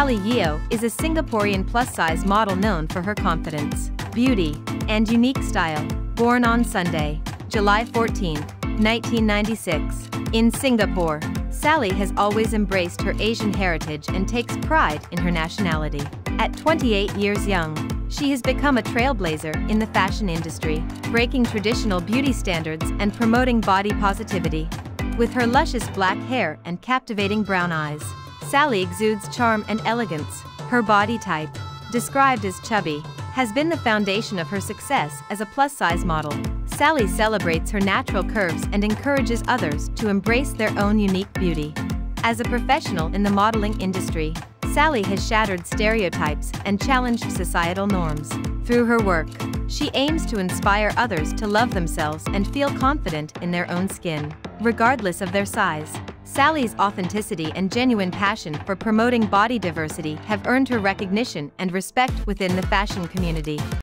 Sally Yeo is a Singaporean plus-size model known for her confidence, beauty, and unique style. Born on Sunday, July 14, 1996, in Singapore, Sally has always embraced her Asian heritage and takes pride in her nationality. At 28 years young, she has become a trailblazer in the fashion industry, breaking traditional beauty standards and promoting body positivity. With her luscious black hair and captivating brown eyes, Sally exudes charm and elegance. Her body type, described as chubby, has been the foundation of her success as a plus-size model. Sally celebrates her natural curves and encourages others to embrace their own unique beauty. As a professional in the modeling industry, Sally has shattered stereotypes and challenged societal norms. Through her work, she aims to inspire others to love themselves and feel confident in their own skin, regardless of their size. Sally's authenticity and genuine passion for promoting body diversity have earned her recognition and respect within the fashion community.